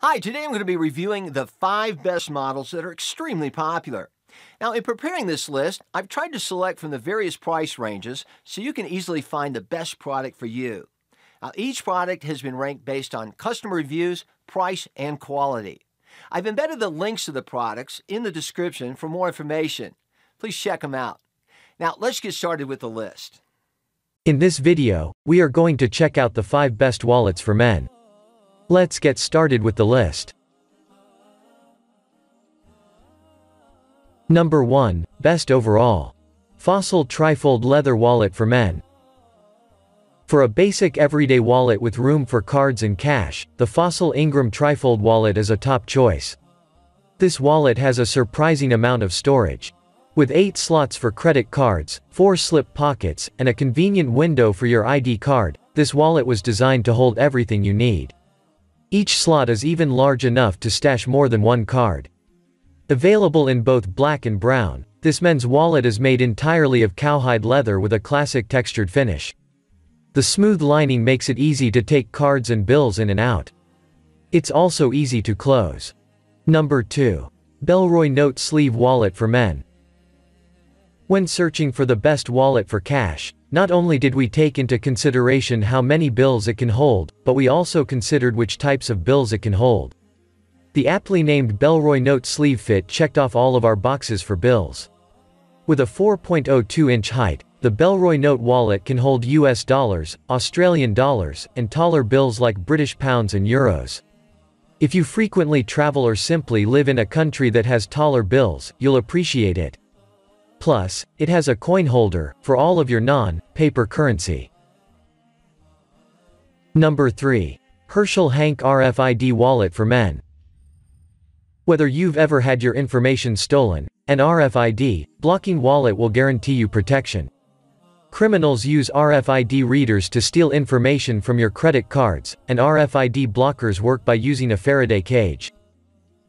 Hi, today I'm going to be reviewing the 5 best models that are extremely popular. Now, in preparing this list, I've tried to select from the various price ranges so you can easily find the best product for you. Now, each product has been ranked based on customer reviews, price, and quality. I've embedded the links to the products in the description for more information. Please check them out. Now, let's get started with the list. In this video, we are going to check out the 5 best wallets for men. Let's get started with the list. Number 1, best overall. Fossil trifold leather wallet for men. For a basic everyday wallet with room for cards and cash, the Fossil Ingram trifold wallet is a top choice. This wallet has a surprising amount of storage. With 8 slots for credit cards, 4 slip pockets, and a convenient window for your ID card, this wallet was designed to hold everything you need. Each slot is even large enough to stash more than one card. Available in both black and brown, this men's wallet is made entirely of cowhide leather with a classic textured finish. The smooth lining makes it easy to take cards and bills in and out. It's also easy to close. Number 2. Bellroy Note Sleeve Wallet for Men. When searching for the best wallet for cash, not only did we take into consideration how many bills it can hold, but we also considered which types of bills it can hold. The aptly named Bellroy Note Sleeve Fit checked off all of our boxes for bills. With a 4.02-inch height, the Bellroy Note wallet can hold US dollars, Australian dollars, and taller bills like British pounds and euros. If you frequently travel or simply live in a country that has taller bills, you'll appreciate it. Plus, it has a coin holder for all of your non-paper currency. Number 3. Herschel Hank RFID Wallet for Men. Whether you've ever had your information stolen, an RFID blocking wallet will guarantee you protection. Criminals use RFID readers to steal information from your credit cards, and RFID blockers work by using a Faraday cage,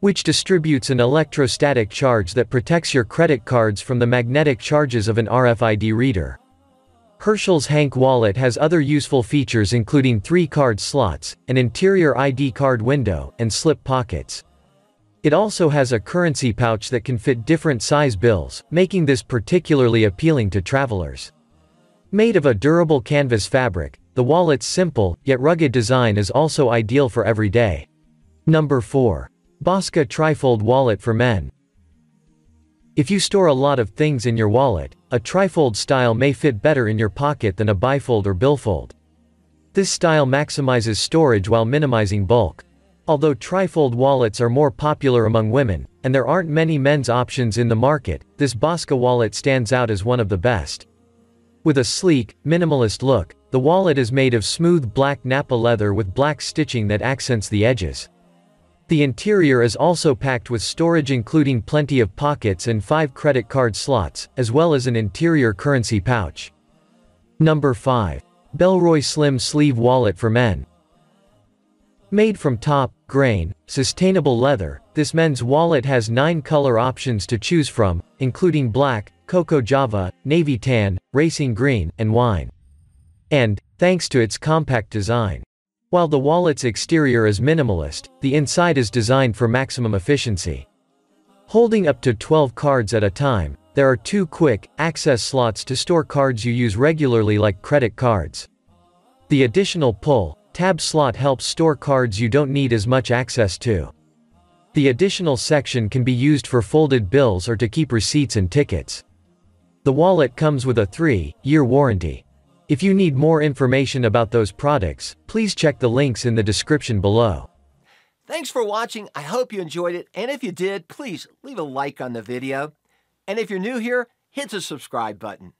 which distributes an electrostatic charge that protects your credit cards from the magnetic charges of an RFID reader. Herschel's Hank wallet has other useful features including 3 card slots, an interior ID card window, and slip pockets. It also has a currency pouch that can fit different size bills, making this particularly appealing to travelers. Made of a durable canvas fabric, the wallet's simple, yet rugged design is also ideal for every day. Number 4. Bosca trifold wallet for men. If you store a lot of things in your wallet, a trifold style may fit better in your pocket than a bifold or billfold. This style maximizes storage while minimizing bulk. Although trifold wallets are more popular among women, and there aren't many men's options in the market, this Bosca wallet stands out as one of the best. With a sleek, minimalist look, the wallet is made of smooth black Napa leather with black stitching that accents the edges. The interior is also packed with storage including plenty of pockets and 5 credit card slots, as well as an interior currency pouch. Number 5. Bellroy Slim Sleeve Wallet for Men. Made from top, grain, sustainable leather, this men's wallet has 9 color options to choose from, including black, cocoa java, navy tan, racing green, and wine. And, thanks to its compact design, while the wallet's exterior is minimalist, the inside is designed for maximum efficiency. Holding up to 12 cards at a time, there are 2 quick access slots to store cards you use regularly like credit cards. The additional pull tab slot helps store cards you don't need as much access to. The additional section can be used for folded bills or to keep receipts and tickets. The wallet comes with a 3-year warranty. If you need more information about those products, please check the links in the description below. Thanks for watching. I hope you enjoyed it, and if you did, please leave a like on the video. And if you're new here, hit the subscribe button.